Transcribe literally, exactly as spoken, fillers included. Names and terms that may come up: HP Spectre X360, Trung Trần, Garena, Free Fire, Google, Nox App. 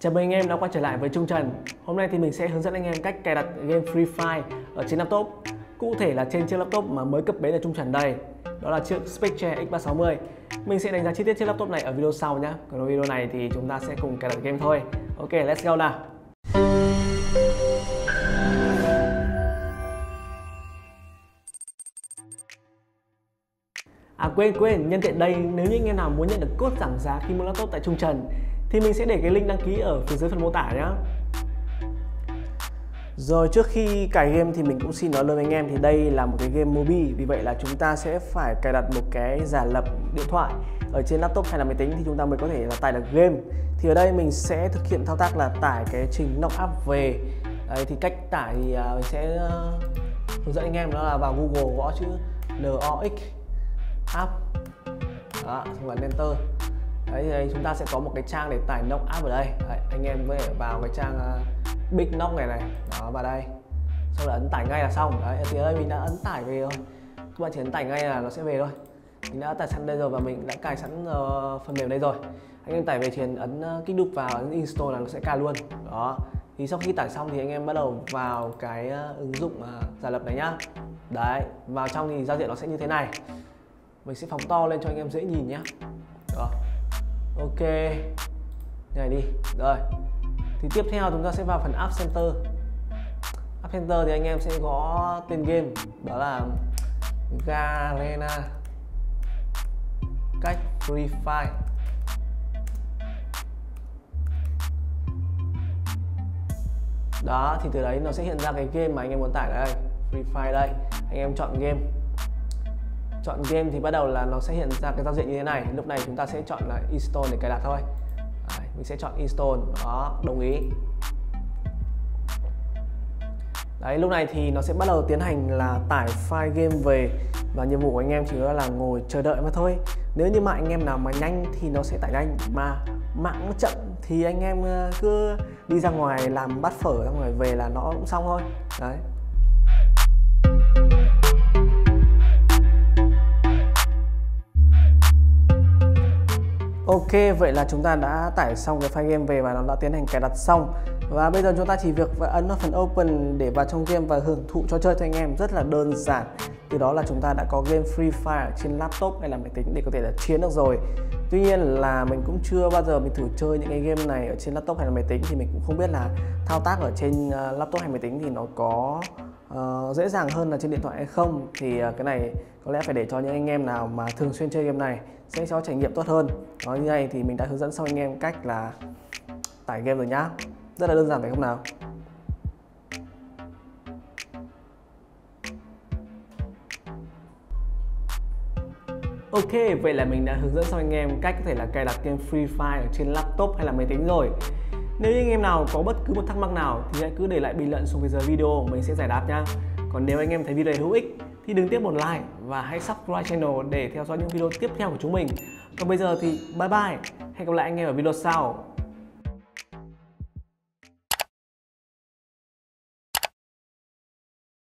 Chào mừng anh em đã quay trở lại với Trung Trần. Hôm nay thì mình sẽ hướng dẫn anh em cách cài đặt game Free Fire ở trên laptop. Cụ thể là trên chiếc laptop mà mới cập bến ở Trung Trần đây. Đó là chiếc Spectre X ba sáu mươi. Mình sẽ đánh giá chi tiết chiếc laptop này ở video sau nhé. Còn video này thì chúng ta sẽ cùng cài đặt game thôi. Ok, let's go nào. À quên quên, nhân tiện đây nếu như anh em nào muốn nhận được code giảm giá khi mua laptop tại Trung Trần thì mình sẽ để cái link đăng ký ở phía dưới phần mô tả nhé. Rồi trước khi cài game thì mình cũng xin nói luôn với anh em thì đây là một cái game mobile, vì vậy là chúng ta sẽ phải cài đặt một cái giả lập điện thoại ở trên laptop hay là máy tính thì chúng ta mới có thể là tải được game. Thì ở đây mình sẽ thực hiện thao tác là tải cái trình Nox App về. Đấy, thì cách tải thì mình sẽ hướng dẫn anh em đó là vào Google gõ chữ Nox App. Đó, xong rồi enter. Đấy, đây chúng ta sẽ có một cái trang để tải Nox App ở đây. Đấy, anh em có thể vào cái trang uh, Big Nox này này, đó vào đây, sau là ấn tải ngay là xong. Đấy, thì ở đây mình đã ấn tải về rồi, các bạn chỉ ấn tải ngay là nó sẽ về thôi. Mình đã tải sẵn đây rồi và mình đã cài sẵn uh, phần mềm đây rồi. Anh em tải về thì ấn uh, kích đúp vào, ấn install là nó sẽ cài luôn. Đó, thì sau khi tải xong thì anh em bắt đầu vào cái uh, ứng dụng uh, giả lập này nhá. Đấy, vào trong thì giao diện nó sẽ như thế này. Mình sẽ phóng to lên cho anh em dễ nhìn nhá. Đó. Ok, này đi, rồi. Thì tiếp theo chúng ta sẽ vào phần App Center. App Center thì anh em sẽ gõ tên game, đó là Garena cách Free Fire. Đó, thì từ đấy nó sẽ hiện ra cái game mà anh em muốn tải đây, Free Fire đây. Anh em chọn game. Chọn game thì bắt đầu là nó sẽ hiện ra cái giao diện như thế này. Lúc này chúng ta sẽ chọn là install để cài đặt thôi. Đấy, mình sẽ chọn install, đó, đồng ý. Đấy, lúc này thì nó sẽ bắt đầu tiến hành là tải file game về. Và nhiệm vụ của anh em chỉ có là ngồi chờ đợi mà thôi. Nếu như mà anh em nào mà nhanh thì nó sẽ tải nhanh, mà mạng nó chậm thì anh em cứ đi ra ngoài làm bát phở ra ngoài về là nó cũng xong thôi. Đấy. Ok, vậy là chúng ta đã tải xong cái file game về và nó đã tiến hành cài đặt xong. Và bây giờ chúng ta chỉ việc ấn vào phần Open để vào trong game và hưởng thụ trò chơi cho anh em, rất là đơn giản. Từ đó là chúng ta đã có game Free Fire trên laptop hay là máy tính để có thể là chiến được rồi. Tuy nhiên là mình cũng chưa bao giờ mình thử chơi những cái game này ở trên laptop hay là máy tính, thì mình cũng không biết là thao tác ở trên laptop hay máy tính thì nó có uh, dễ dàng hơn là trên điện thoại hay không. Thì uh, cái này có lẽ phải để cho những anh em nào mà thường xuyên chơi game này sẽ cho trải nghiệm tốt hơn. Đó, như này thì mình đã hướng dẫn xong anh em cách là tải game rồi nhá. Rất là đơn giản phải không nào? Ok, vậy là mình đã hướng dẫn xong anh em cách có thể là cài đặt game Free Fire ở trên laptop hay là máy tính rồi. Nếu như anh em nào có bất cứ một thắc mắc nào thì hãy cứ để lại bình luận xuống phía dưới video, mình sẽ giải đáp nhá. Còn nếu anh em thấy video này hữu ích thì đừng tiếc một like và hãy subscribe channel để theo dõi những video tiếp theo của chúng mình. Còn bây giờ thì bye bye, hẹn gặp lại anh em ở video sau.